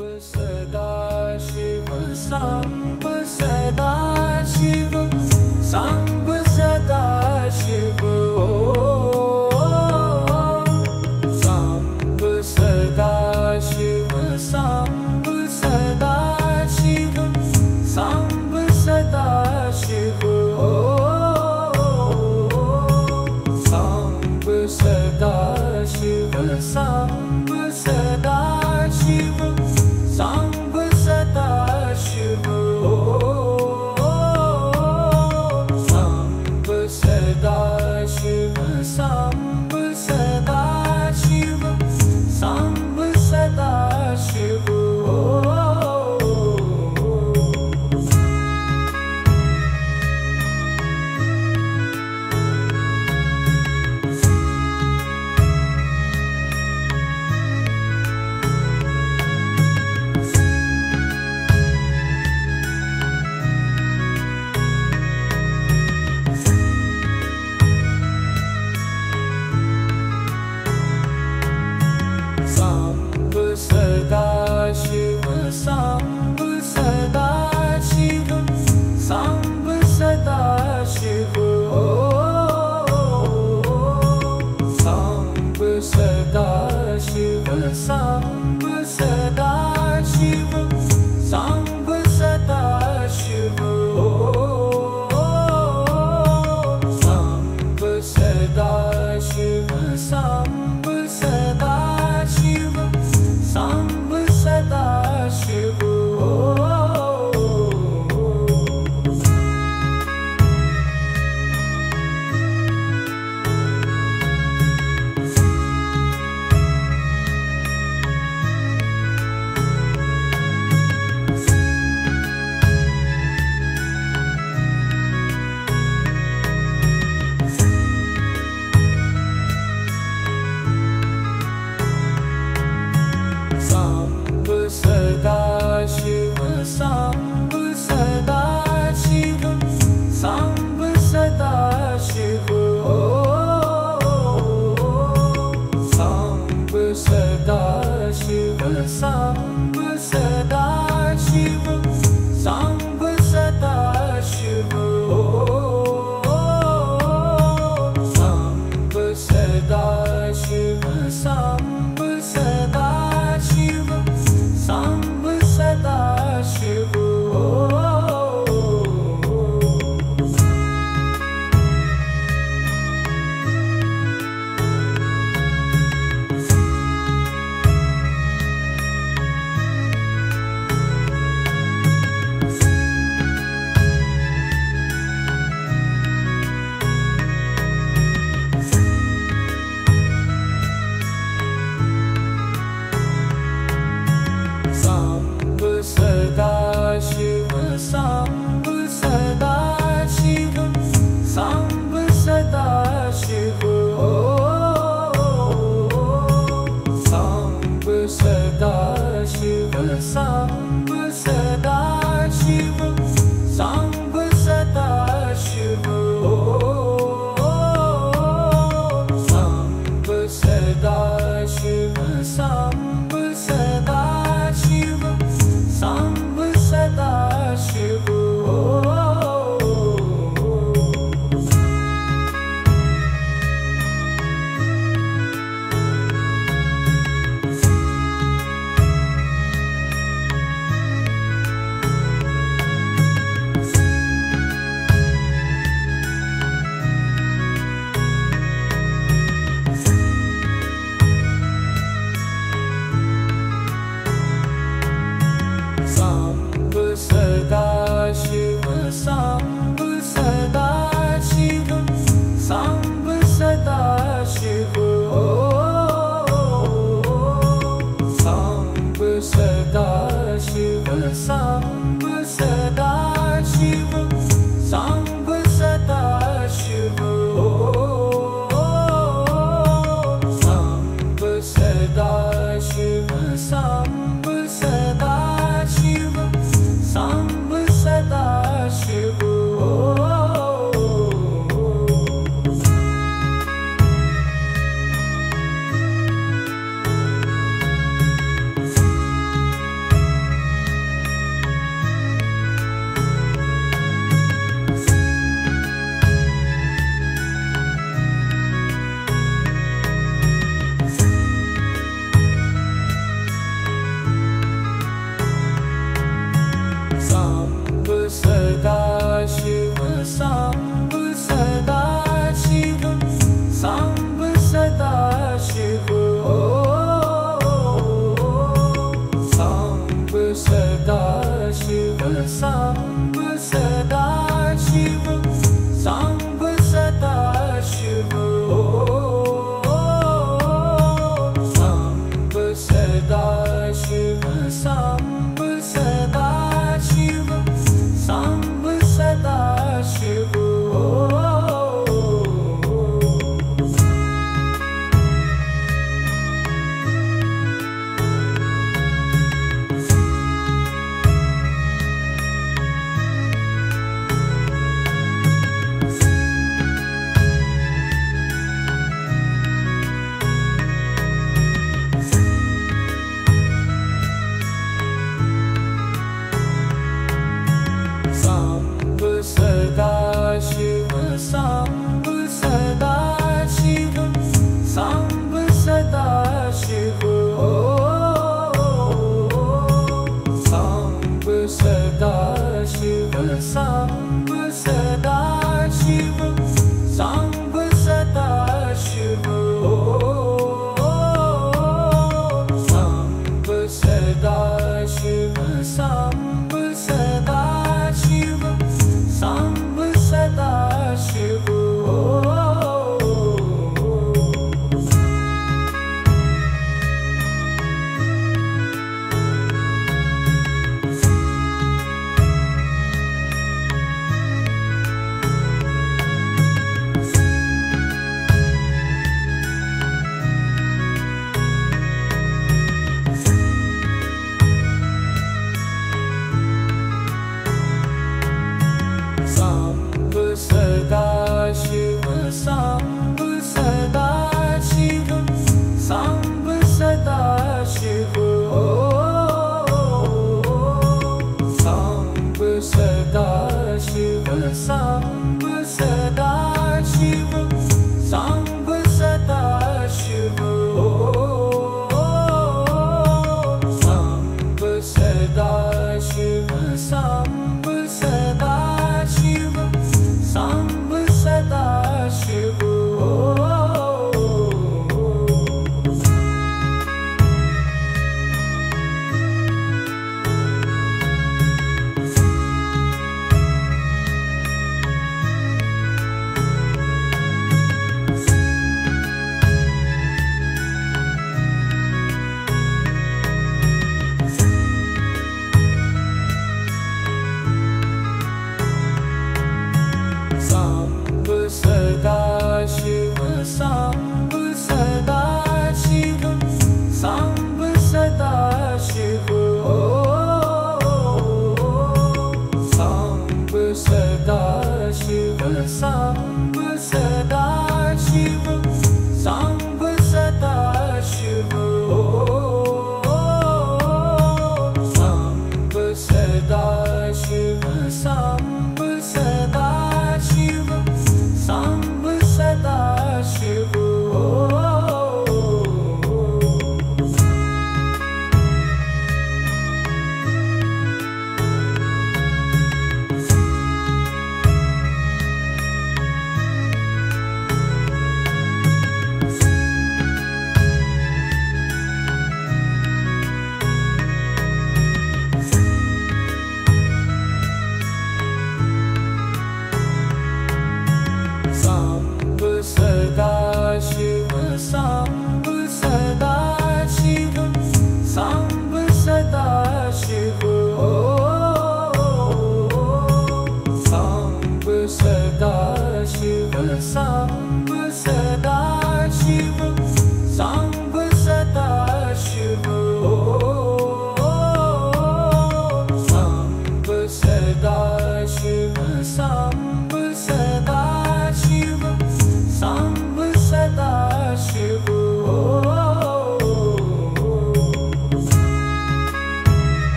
Sadashiva Samb, Sadashiva Samb, Sadashiva Samb, Sadashiva Samb, Sadashiva Samb, Sadashiva Samb, Sadashiva Samb, Sadashiva Samb, Sadashiva, Samb, Sadashiva, Samb, Sadashiva, Samb, Sadashiva. Sadashiva Samb, Sadashiva Samb, Sadashiva, Samb, Sadashiva Samb, Sadashiva Samb, Sadashiva. Samb, Sadashiva Samb, Sadashiva, Samb, Sadashiva Samb, Sadashiva Samb, Sadashiva, Samb, Sadashiva Samb, Sadashiva Samb, Sadashiva. Sadashiv, Samb, Sadashiv, Samb, Sadashiv, Samb, Sadashiv, Samb, Sadashiv, Samb, Sadashiv, Samb, Sadashiv. Samb Sadashiv, Samb Sadashiv, Samb Sadashiv, Samb Sadashiv, Samb Sadashiv, Samb Sadashiv, Samb Sadashiv, Samb Sadashiv. Sadashiv, Samb Sadashiv, Samb Sadashiv, Samb Sadashiv, Samb Sadashiv, Samb Sadashiv, Samb Sadashiv, Samb Sadashiv, Samb Sadashiv. Sadashiv, Samb Sadashiv, Samb Sadashiv, Samb Sadashiv, Samb Sadashiv, Samb Sadashiv, Samb Sadashiv, Samb Sadashiv, Samb Sadashiv. Sadashiv, Samb Sadashiv, Samb Sadashiv, Samb Sadashiv, Samb Sadashiv, Samb Sadashiv, Samb Sadashiv, Samb Sadashiv, Samb Sadashiv.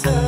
sen.